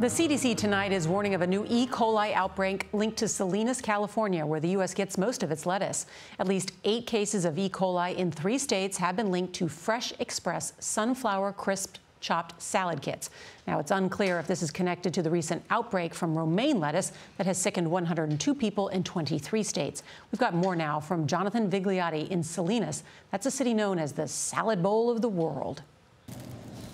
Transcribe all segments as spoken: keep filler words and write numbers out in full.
The C D C tonight is warning of a new E. coli outbreak linked to Salinas, California, where the U S gets most of its lettuce. At least eight cases of E. coli in three states have been linked to Fresh Express Sunflower Crisp Chopped Salad Kits. Now, it's unclear if this is connected to the recent outbreak from romaine lettuce that has sickened one hundred two people in twenty-three states. We've got more now from Jonathan Vigliotti in Salinas. That's a city known as the salad bowl of the world.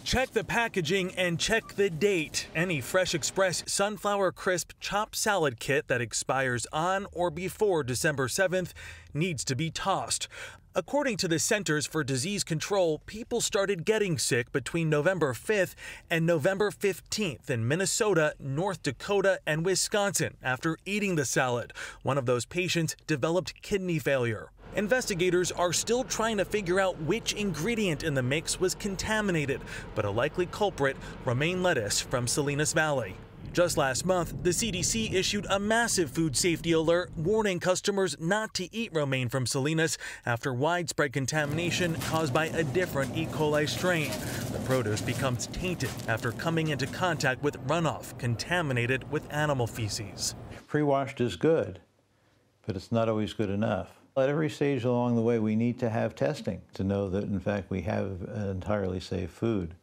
Check the packaging and check the date. Any Fresh Express Sunflower Crisp Chopped Salad Kit that expires on or before December seventh needs to be tossed. According to the Centers for Disease Control, people started getting sick between November fifth and November fifteenth in Minnesota, North Dakota, and Wisconsin after eating the salad. One of those patients developed kidney failure. Investigators are still trying to figure out which ingredient in the mix was contaminated, but a likely culprit, romaine lettuce from Salinas Valley. Just last month, the C D C issued a massive food safety alert warning customers not to eat romaine from Salinas after widespread contamination caused by a different E. coli strain. The produce becomes tainted after coming into contact with runoff contaminated with animal feces. Pre-washed is good, but it's not always good enough. At every stage along the way, we need to have testing to know that, in fact, we have an entirely safe food.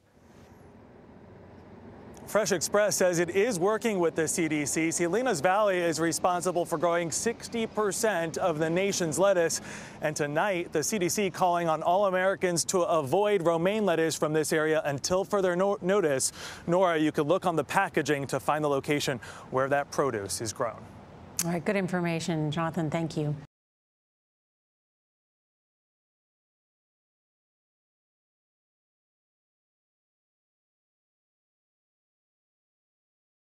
Fresh Express says it is working with the C D C. Salinas Valley is responsible for growing sixty percent of the nation's lettuce. And tonight, the C D C calling on all Americans to avoid romaine lettuce from this area until further no notice. Nora, you can look on the packaging to find the location where that produce is grown. All right, good information, Jonathan. Thank you.